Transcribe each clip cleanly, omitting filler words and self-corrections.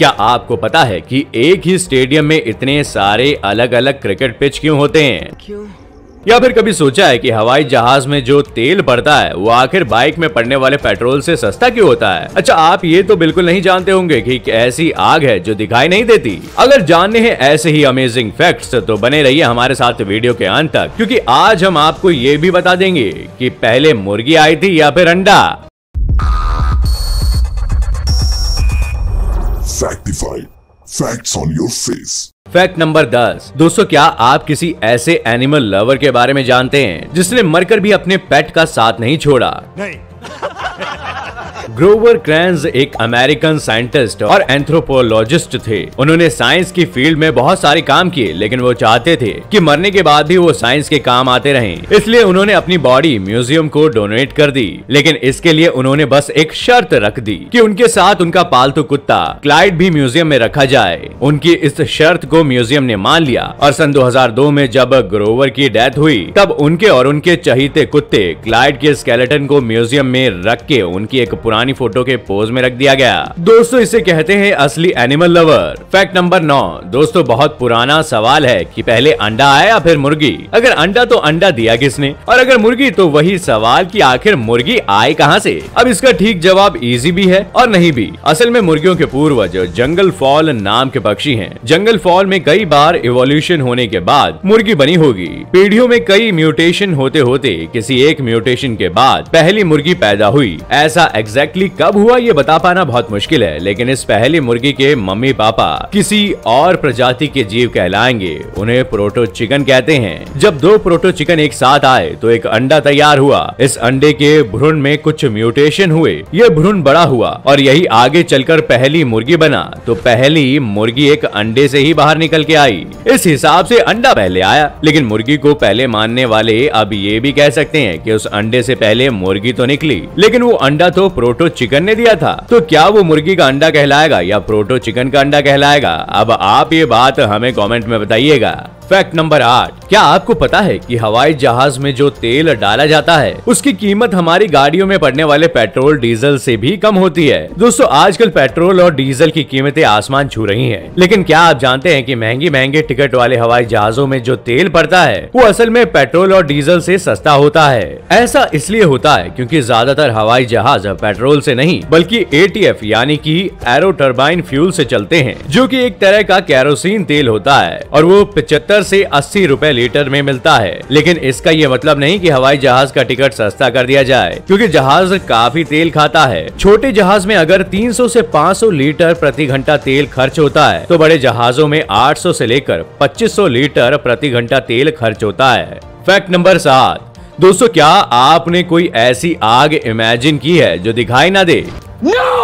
क्या आपको पता है कि एक ही स्टेडियम में इतने सारे अलग अलग क्रिकेट पिच क्यों होते हैं? क्यों? या फिर कभी सोचा है कि हवाई जहाज में जो तेल पड़ता है वो आखिर बाइक में पड़ने वाले पेट्रोल से सस्ता क्यों होता है? अच्छा, आप ये तो बिल्कुल नहीं जानते होंगे कि ऐसी आग है जो दिखाई नहीं देती। अगर जानने हैं ऐसे ही अमेजिंग फैक्ट्स तो बने रहिए हमारे साथ वीडियो के अंत तक, क्योंकि आज हम आपको ये भी बता देंगे कि पहले मुर्गी आई थी या फिर अंडा। Factify facts on your face. Fact number 10। दोस्तों, क्या आप किसी ऐसे एनिमल लवर के बारे में जानते हैं जिसने मरकर भी अपने पेट का साथ नहीं छोड़ा? नहीं। ग्रोवर क्रैंट्ज एक अमेरिकन साइंटिस्ट और एंथ्रोपोलॉजिस्ट थे। उन्होंने साइंस की फील्ड में बहुत सारे काम किए, लेकिन वो चाहते थे कि मरने के बाद भी वो साइंस के काम आते रहें। इसलिए उन्होंने अपनी बॉडी म्यूजियम को डोनेट कर दी, लेकिन इसके लिए उन्होंने बस एक शर्त रख दी कि उनके साथ उनका पालतू कुत्ता क्लाइड भी म्यूजियम में रखा जाए। उनकी इस शर्त को म्यूजियम ने मान लिया और सन 2002 में जब ग्रोवर की डेथ हुई, तब उनके और उनके चहीते कुत्ते क्लाइड के स्केलेटन को म्यूजियम में रख के उनकी एक पुरानी फोटो के पोज में रख दिया गया। दोस्तों, इसे कहते हैं असली एनिमल लवर। Fact number 9। दोस्तों, बहुत पुराना सवाल है कि पहले अंडा आया या फिर मुर्गी? अगर अंडा तो अंडा दिया किसने, और अगर मुर्गी तो वही सवाल कि आखिर मुर्गी आए कहाँ से? अब इसका ठीक जवाब इजी भी है और नहीं भी। असल में मुर्गियों के पूर्वज जंगल फॉल नाम के पक्षी है। जंगल फॉल में कई बार इवोल्यूशन होने के बाद मुर्गी बनी होगी। पीढ़ियों में कई म्यूटेशन होते होते किसी एक म्यूटेशन के बाद पहली मुर्गी पैदा हुई। ऐसा एग्जैक्टली कब हुआ ये बता पाना बहुत मुश्किल है, लेकिन इस पहली मुर्गी के मम्मी पापा किसी और प्रजाति के जीव कहलाएंगे। उन्हें प्रोटो चिकन कहते हैं। जब दो प्रोटो चिकन एक साथ आए तो एक अंडा तैयार हुआ। इस अंडे के भ्रूण में कुछ म्यूटेशन हुए, ये भ्रूण बड़ा हुआ और यही आगे चलकर पहली मुर्गी बना। तो पहली मुर्गी एक अंडे से ही बाहर निकल के आई। इस हिसाब से अंडा पहले आया, लेकिन मुर्गी को पहले मानने वाले अब ये भी कह सकते हैं कि उस अंडे से पहले मुर्गी तो निकली, लेकिन वो अंडा तो प्रोटो चिकन ने दिया था। तो क्या वो मुर्गी का अंडा कहलाएगा या प्रोटो चिकन का अंडा कहलाएगा? अब आप ये बात हमें कमेंट में बताइएगा। Fact number 8। क्या आपको पता है कि हवाई जहाज में जो तेल डाला जाता है उसकी कीमत हमारी गाड़ियों में पड़ने वाले पेट्रोल डीजल से भी कम होती है? दोस्तों, आजकल पेट्रोल और डीजल की कीमतें आसमान छू रही हैं, लेकिन क्या आप जानते हैं कि महंगी महंगे टिकट वाले हवाई जहाजों में जो तेल पड़ता है वो असल में पेट्रोल और डीजल से सस्ता होता है? ऐसा इसलिए होता है क्योंकि ज्यादातर हवाई जहाज पेट्रोल से नहीं बल्कि ATF यानी कि एरो टर्बाइन फ्यूल से चलते हैं, जो कि एक तरह का केरोसिन तेल होता है और वो 75 से 80 रुपए लीटर में मिलता है। लेकिन इसका ये मतलब नहीं कि हवाई जहाज का टिकट सस्ता कर दिया जाए, क्योंकि जहाज काफी तेल खाता है। छोटे जहाज में अगर 300 से 500 लीटर प्रति घंटा तेल खर्च होता है, तो बड़े जहाजों में 800 से लेकर 2500 लीटर प्रति घंटा तेल खर्च होता है। Fact number 7। दोस्तों, क्या आपने कोई ऐसी आग इमेजिन की है जो दिखाई ना दे? No!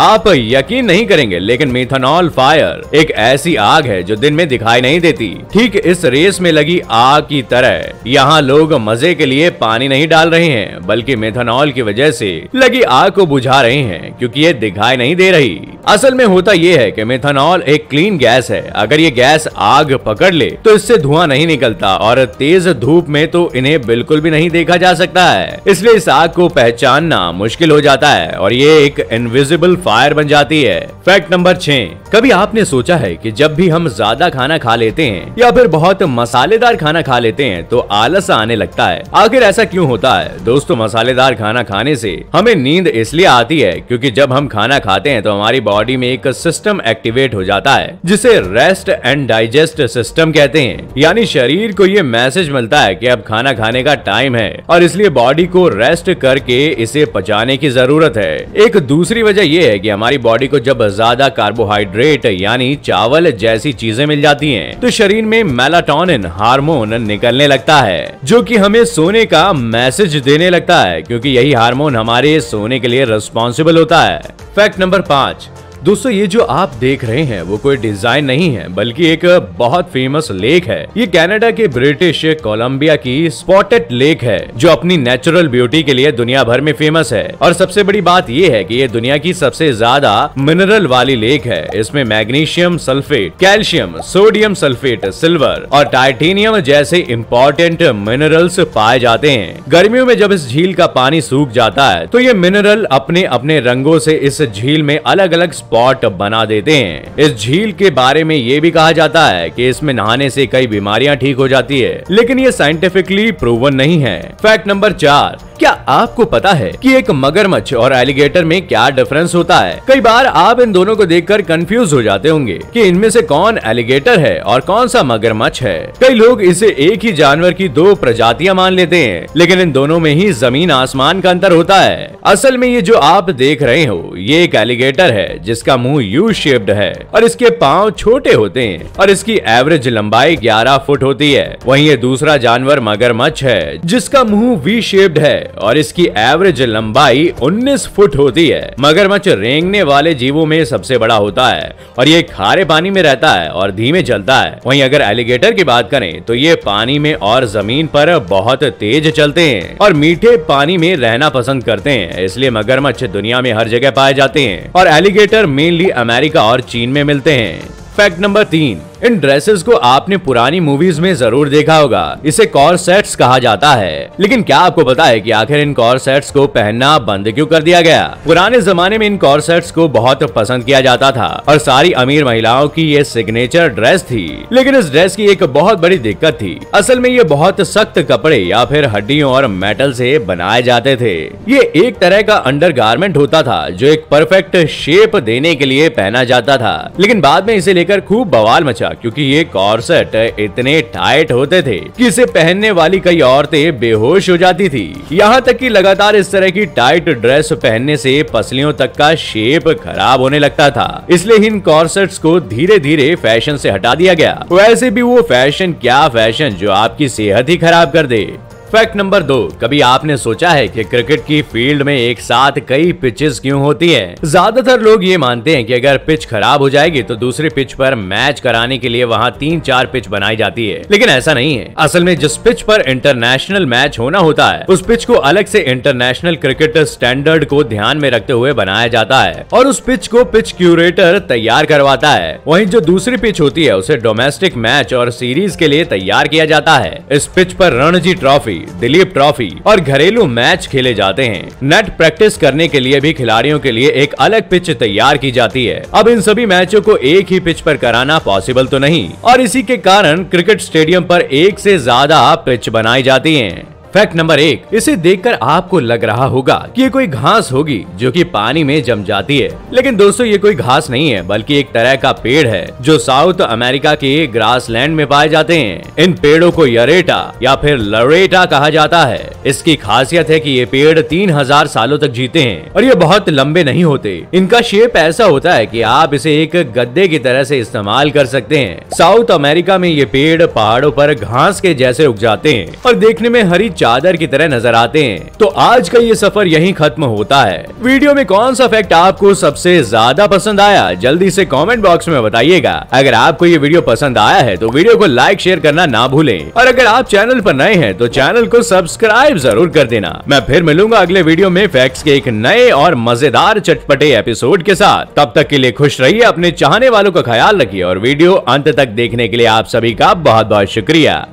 आप यकीन नहीं करेंगे, लेकिन मेथनॉल फायर एक ऐसी आग है जो दिन में दिखाई नहीं देती। ठीक इस रेस में लगी आग की तरह यहाँ लोग मजे के लिए पानी नहीं डाल रहे हैं, बल्कि मेथनॉल की वजह से लगी आग को बुझा रहे हैं, क्योंकि ये दिखाई नहीं दे रही। असल में होता ये है कि मेथनॉल एक क्लीन गैस है। अगर ये गैस आग पकड़ ले तो इससे धुआं नहीं निकलता और तेज धूप में तो इन्हें बिल्कुल भी नहीं देखा जा सकता है। इसलिए इस आग को पहचानना मुश्किल हो जाता है और ये एक इनविजिबल फायर बन जाती है। Fact number 6। कभी आपने सोचा है कि जब भी हम ज्यादा खाना खा लेते हैं या फिर बहुत मसालेदार खाना खा लेते हैं तो आलस आने लगता है? आखिर ऐसा क्यों होता है? दोस्तों, मसालेदार खाना खाने से हमें नींद इसलिए आती है क्योंकि जब हम खाना खाते हैं तो हमारी बॉडी में एक सिस्टम एक्टिवेट हो जाता है जिसे रेस्ट एंड डाइजेस्ट सिस्टम कहते हैं। यानी शरीर को ये मैसेज मिलता है कि अब खाना खाने का टाइम है और इसलिए बॉडी को रेस्ट करके इसे पचाने की जरूरत है। एक दूसरी वजह ये है कि हमारी बॉडी को जब ज्यादा कार्बोहाइड्रेट यानी चावल जैसी चीजें मिल जाती हैं, तो शरीर में मेलाटोनिन हार्मोन निकलने लगता है, जो कि हमें सोने का मैसेज देने लगता है, क्योंकि यही हार्मोन हमारे सोने के लिए रिस्पॉन्सिबल होता है। Fact number 5। दोस्तों, ये जो आप देख रहे हैं वो कोई डिजाइन नहीं है, बल्कि एक बहुत फेमस लेक है। ये कनाडा के ब्रिटिश कोलंबिया की स्पॉटेड लेक है, जो अपनी नेचुरल ब्यूटी के लिए दुनिया भर में फेमस है। और सबसे बड़ी बात ये है कि ये दुनिया की सबसे ज्यादा मिनरल वाली लेक है। इसमें magnesium sulphate, calcium, sodium sulphate, silver और टाइटेनियम जैसे इम्पोर्टेंट मिनरल्स पाए जाते हैं। गर्मियों में जब इस झील का पानी सूख जाता है तो ये मिनरल अपने अपने रंगों से इस झील में अलग अलग स्पॉट बना देते हैं। इस झील के बारे में ये भी कहा जाता है कि इसमें नहाने से कई बीमारियां ठीक हो जाती है, लेकिन ये साइंटिफिकली प्रूवन नहीं है। फैक्ट नंबर 4, क्या आपको पता है कि एक मगरमच्छ और एलिगेटर में क्या डिफरेंस होता है? कई बार आप इन दोनों को देखकर कंफ्यूज हो जाते होंगे कि इनमें से कौन एलिगेटर है और कौन सा मगरमच्छ है। कई लोग इसे एक ही जानवर की दो प्रजातियां मान लेते हैं, लेकिन इन दोनों में ही जमीन आसमान का अंतर होता है। असल में ये जो आप देख रहे हो ये एक एलिगेटर है जिसका मुंह यू शेप्ड है और इसके पाँव छोटे होते हैं और इसकी एवरेज लंबाई 11 फुट होती है। वहीं ये दूसरा जानवर मगरमच्छ है जिसका मुँह वी शेप्ड है और इसकी एवरेज लंबाई 19 फुट होती है। मगरमच्छ रेंगने वाले जीवों में सबसे बड़ा होता है और ये खारे पानी में रहता है और धीमे चलता है। वहीं अगर एलिगेटर की बात करें तो ये पानी में और जमीन पर बहुत तेज चलते हैं और मीठे पानी में रहना पसंद करते हैं। इसलिए मगरमच्छ दुनिया में हर जगह पाए जाते हैं और एलिगेटर मेनली अमेरिका और चीन में मिलते हैं। फैक्ट नंबर 3, इन ड्रेसेस को आपने पुरानी मूवीज में जरूर देखा होगा। इसे कॉर्सेट्स कहा जाता है, लेकिन क्या आपको पता है कि आखिर इन कॉर्सेट्स को पहनना बंद क्यों कर दिया गया? पुराने जमाने में इन कॉर्सेट्स को बहुत पसंद किया जाता था और सारी अमीर महिलाओं की ये सिग्नेचर ड्रेस थी, लेकिन इस ड्रेस की एक बहुत बड़ी दिक्कत थी। असल में ये बहुत सख्त कपड़े या फिर हड्डियों और मेटल से बनाए जाते थे। ये एक तरह का अंडरगारमेंट होता था जो एक परफेक्ट शेप देने के लिए पहना जाता था, लेकिन बाद में इसे लेकर खूब बवाल मचा क्योंकि ये कॉर्सेट इतने टाइट होते थे कि इसे पहनने वाली कई औरतें बेहोश हो जाती थी। यहाँ तक कि लगातार इस तरह की टाइट ड्रेस पहनने से पसलियों तक का शेप खराब होने लगता था। इसलिए इन कॉर्सेट्स को धीरे धीरे फैशन से हटा दिया गया। वैसे भी वो फैशन क्या फैशन जो आपकी सेहत ही खराब कर दे। फैक्ट नंबर 2, कभी आपने सोचा है कि क्रिकेट की फील्ड में एक साथ कई पिचेस क्यों होती है? ज्यादातर लोग ये मानते हैं कि अगर पिच खराब हो जाएगी तो दूसरी पिच पर मैच कराने के लिए वहाँ 3-4 पिच बनाई जाती है, लेकिन ऐसा नहीं है। असल में जिस पिच पर इंटरनेशनल मैच होना होता है उस पिच को अलग से इंटरनेशनल क्रिकेट स्टैंडर्ड को ध्यान में रखते हुए बनाया जाता है और उस पिच को पिच क्यूरेटर तैयार करवाता है। वहीं जो दूसरी पिच होती है उसे डोमेस्टिक मैच और सीरीज के लिए तैयार किया जाता है। इस पिच पर रणजी ट्रॉफी, दिलीप ट्रॉफी और घरेलू मैच खेले जाते हैं। नेट प्रैक्टिस करने के लिए भी खिलाड़ियों के लिए एक अलग पिच तैयार की जाती है। अब इन सभी मैचों को एक ही पिच पर कराना पॉसिबल तो नहीं और इसी के कारण क्रिकेट स्टेडियम पर एक से ज्यादा पिच बनाई जाती हैं। फैक्ट नंबर 1, इसे देखकर आपको लग रहा होगा कि ये कोई घास होगी जो कि पानी में जम जाती है, लेकिन दोस्तों ये कोई घास नहीं है बल्कि एक तरह का पेड़ है जो साउथ अमेरिका के ग्रासलैंड में पाए जाते हैं। इन पेड़ों को यरेटा या फिर लरेटा कहा जाता है। इसकी खासियत है कि ये पेड़ 3000 सालों तक जीते हैं और ये बहुत लंबे नहीं होते। इनका शेप ऐसा होता है कि आप इसे एक गद्दे की तरह से इस्तेमाल कर सकते हैं। साउथ अमेरिका में ये पेड़ पहाड़ों पर घास के जैसे उग जाते हैं और देखने में हरी चादर की तरह नजर आते हैं। तो आज का ये सफर यहीं खत्म होता है। वीडियो में कौन सा फैक्ट आपको सबसे ज्यादा पसंद आया जल्दी से कमेंट बॉक्स में बताइएगा। अगर आपको ये वीडियो पसंद आया है तो वीडियो को लाइक शेयर करना ना भूलें और अगर आप चैनल पर नए हैं तो चैनल को सब्सक्राइब जरूर कर देना। मैं फिर मिलूंगा अगले वीडियो में फैक्ट्स के एक नए और मजेदार चटपटे एपिसोड के साथ। तब तक के लिए खुश रहिए, अपने चाहने वालों का ख्याल रखिए और वीडियो अंत तक देखने के लिए आप सभी का बहुत बहुत शुक्रिया।